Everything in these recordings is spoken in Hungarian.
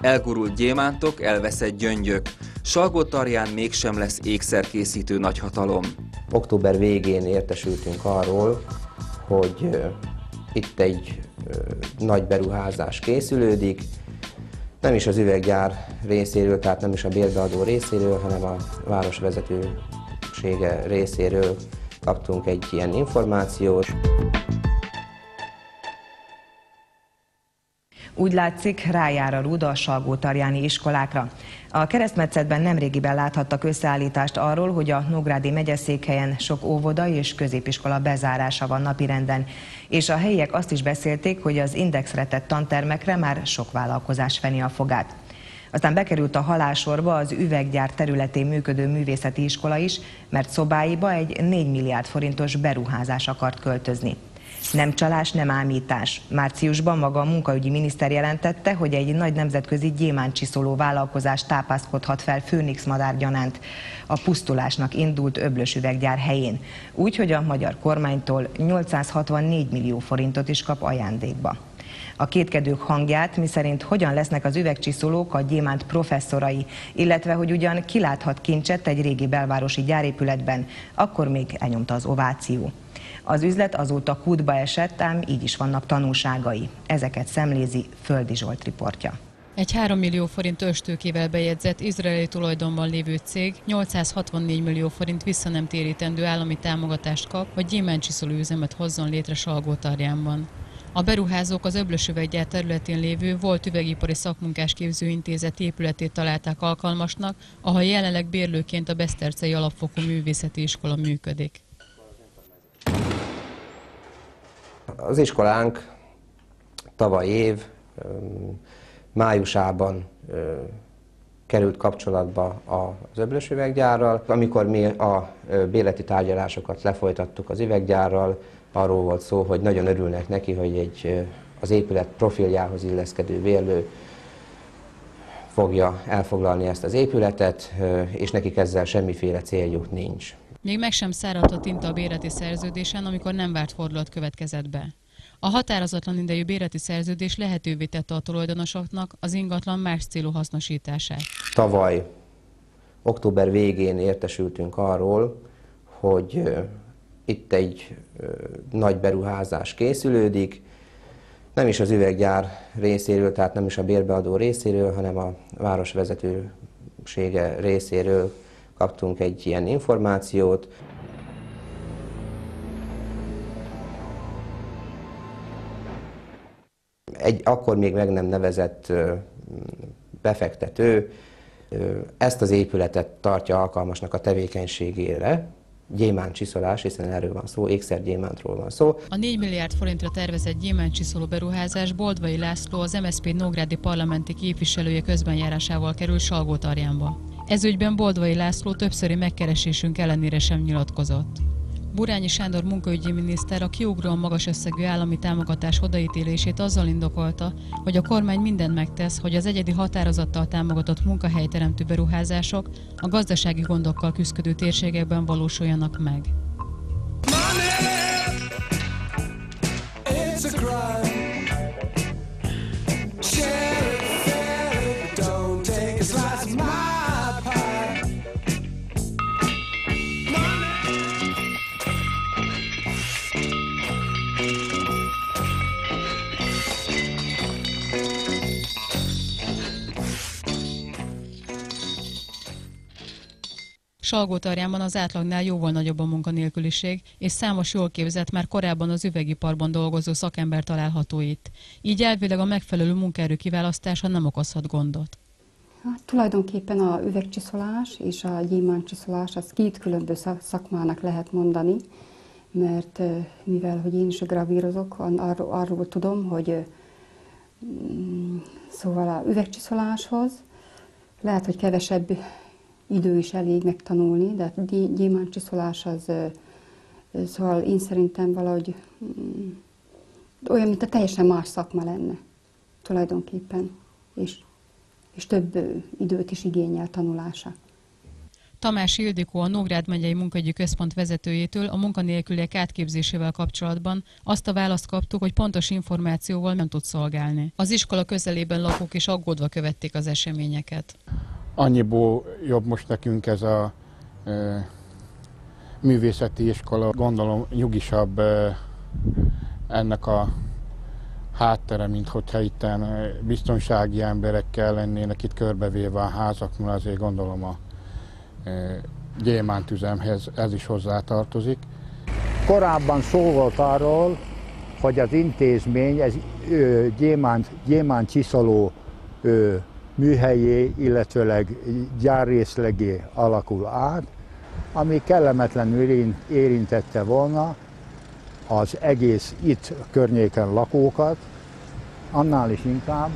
Elgurult gyémántok, elveszett gyöngyök. Salgótarján mégsem lesz ékszerkészítő nagyhatalom. Október végén értesültünk arról, hogy itt egy nagy beruházás készülődik, nem is az üveggyár részéről, tehát nem is a bérbeadó részéről, hanem a városvezetősége részéről kaptunk egy ilyen információt. Úgy látszik, rájár a rúd a salgótarjáni iskolákra. A keresztmetszetben nemrégiben láthattak összeállítást arról, hogy a nógrádi megyeszékhelyen sok óvoda és középiskola bezárása van napirenden. És a helyiek azt is beszélték, hogy az indexre tett tantermekre már sok vállalkozás feni a fogát. Aztán bekerült a halálsorba az üveggyár területén működő művészeti iskola is, mert szobáiba egy 4 milliárd forintos beruházás akart költözni. Nem csalás, nem ámítás. Márciusban maga a munkaügyi miniszter jelentette, hogy egy nagy nemzetközi gyémántcsiszoló vállalkozás tápászkodhat fel Főnix madárgyanánt a pusztulásnak indult Öblösüveggyár helyén. Úgy, hogy a magyar kormánytól 864 millió forintot is kap ajándékba. A kétkedők hangját, miszerint hogyan lesznek az üvegcsiszolók a gyémánt professzorai, illetve hogy ugyan kiláthat kincset egy régi belvárosi gyárépületben, akkor még elnyomta az ováció. Az üzlet azóta kútba esett, ám így is vannak tanúságai. Ezeket szemlézi Földi Zsolt riportja. Egy 3 millió forint őstőkével bejegyzett izraeli tulajdonban lévő cég 864 millió forint visszanemtérítendő állami támogatást kap, hogy gyémántcsiszoló üzemet hozzon létre Salgótarjánban. A beruházók az Öblösüveggyár területén lévő volt üvegipari szakmunkásképző intézet épületét találták alkalmasnak, ahol jelenleg bérlőként a Besztercei alapfokú művészeti iskola működik. Az iskolánk tavaly év májusában került kapcsolatba az Öblösüveggyárral. Amikor mi a bérleti tárgyalásokat lefolytattuk az üveggyárral, arról volt szó, hogy nagyon örülnek neki, hogy az épület profiljához illeszkedő bérlő fogja elfoglalni ezt az épületet, és nekik ezzel semmiféle céljuk nincs. Még meg sem száradt a tinta a bérleti szerződésen, amikor nem várt fordulat következett be. A határozatlan idejű bérleti szerződés lehetővé tette a tulajdonosoknak az ingatlan más célú hasznosítását. Tavaly, október végén értesültünk arról, hogy itt egy nagy beruházás készülődik, nem is az üveggyár részéről, tehát nem is a bérbeadó részéről, hanem a városvezetősége részéről kaptunk egy ilyen információt. Egy akkor még meg nem nevezett befektető ezt az épületet tartja alkalmasnak a tevékenységére, gyémántcsiszolás, hiszen erről van szó, ékszergyémántról van szó. A 4 milliárd forintra tervezett gyémántcsiszoló beruházás Boldvai László, az MSZP nógrádi parlamenti képviselője közbenjárásával kerül Salgótarjánba. Ez ügyben Boldvai László többszöri megkeresésünk ellenére sem nyilatkozott. Burányi Sándor munkaügyi miniszter a kiugróan magas összegű állami támogatás odaítélését azzal indokolta, hogy a kormány mindent megtesz, hogy az egyedi határozattal támogatott munkahelyteremtő beruházások a gazdasági gondokkal küzdő térségekben valósuljanak meg. Salgótarjánban az átlagnál jóval nagyobb a munkanélküliség, és számos jól képzett, már korábban az üvegiparban dolgozó szakember található itt. Így elvileg a megfelelő munkaerő kiválasztása nem okozhat gondot. Hát, tulajdonképpen a üvegcsiszolás és a gyémántcsiszolás az két különböző szakmának lehet mondani, mert mivel hogy én is gravírozok, arról tudom, hogy szóval a üvegcsiszoláshoz lehet, hogy kevesebb idő is elég megtanulni, de a gyémántcsiszolás az, szóval én szerintem valahogy olyan, mint a teljesen más szakma lenne tulajdonképpen, és több időt is igényel tanulása. Tamás Ildikó, a Nógrád megyei munkaügyi központ vezetőjétől a munkanélküliek átképzésével kapcsolatban azt a választ kaptuk, hogy pontos információval nem tud szolgálni. Az iskola közelében lakók is aggódva követték az eseményeket. Annyiból jobb most nekünk ez a művészeti iskola, gondolom nyugisabb ennek a háttere, mint hogyha itt biztonsági emberekkel lennének itt körbevéve a házak, mert azért gondolom a gyémántüzemhez ez is hozzátartozik. Korábban szó volt arról, hogy az intézmény ez gyémántcsiszoló műhelyé, illetőleg gyárrészlegé alakul át, ami kellemetlenül érintette volna az egész itt környéken lakókat, annál is inkább,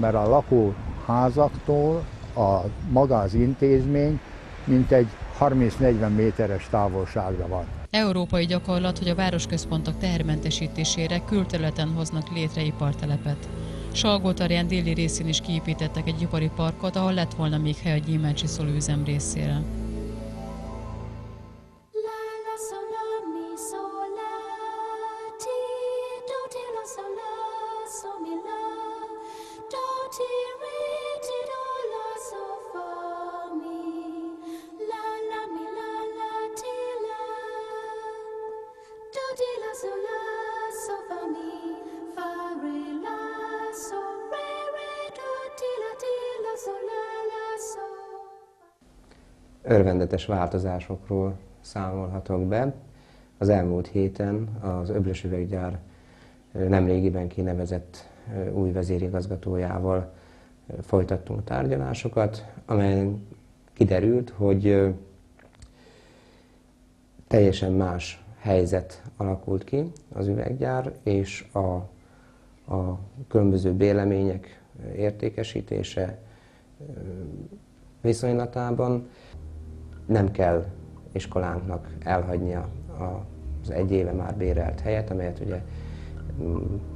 mert a lakóházaktól a maga az intézmény mintegy 30-40 méteres távolságra van. Európai gyakorlat, hogy a városközpontok tehermentesítésére külterületen hoznak létre ipartelepet. Salgótarján déli részén is kiépítettek egy ipari parkot, ahol lett volna még hely a gyémántcsiszoló üzem részére. Örvendetes változásokról számolhatok be. Az elmúlt héten az Öblösüveggyár nemrégiben kinevezett új vezérigazgatójával folytattunk tárgyalásokat, amelyen kiderült, hogy teljesen más helyzet alakult ki az üveggyár, és a különböző bélemények értékesítése viszonylatában nem kell iskolánknak elhagynia az egy éve már bérelt helyet, amelyet ugye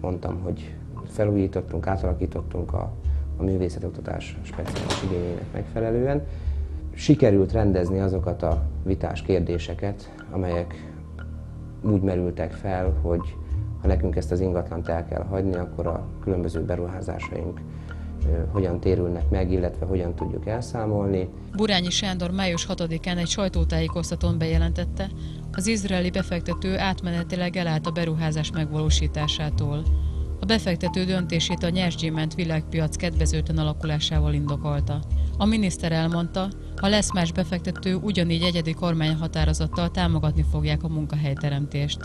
mondtam, hogy felújítottunk, átalakítottunk a művészetoktatás speciális igényének megfelelően. Sikerült rendezni azokat a vitás kérdéseket, amelyek úgy merültek fel, hogy ha nekünk ezt az ingatlant el kell hagyni, akkor a különböző beruházásaink hogyan térülnek meg, illetve hogyan tudjuk elszámolni. Burányi Sándor május 6-án egy sajtótájékoztatón bejelentette, az izraeli befektető átmenetileg elállt a beruházás megvalósításától. A befektető döntését a nyersgyémánt világpiac kedvezőtlen alakulásával indokolta. A miniszter elmondta, ha lesz más befektető, ugyanígy egyedi kormányhatározattal támogatni fogják a munkahelyteremtést.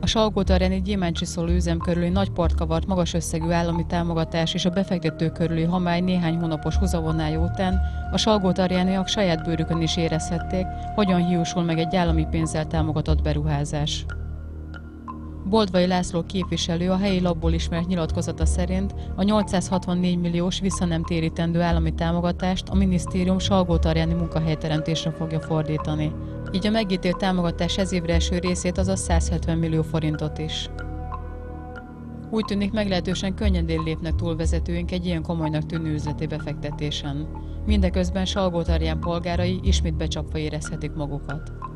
A salgótarjáni gyémántcsiszoló üzem körüli nagy port kavart magas összegű állami támogatás és a befektető körüli homály néhány hónapos húzavonája után a salgótarjániak saját bőrükön is érezhették, hogyan hiúsul meg egy állami pénzzel támogatott beruházás. Boldvai László képviselő a helyi labból ismert nyilatkozata szerint a 864 milliós visszanemtérítendő állami támogatást a minisztérium salgótarjáni munkahelyteremtésre fogja fordítani. Így a megítélt támogatás ez évre eső részét, azaz 170 millió forintot is. Úgy tűnik, meglehetősen könnyedén lépnek túl vezetőink egy ilyen komolynak tűnő üzleti befektetésen. Mindeközben Salgótarján polgárai ismét becsapva érezhetik magukat.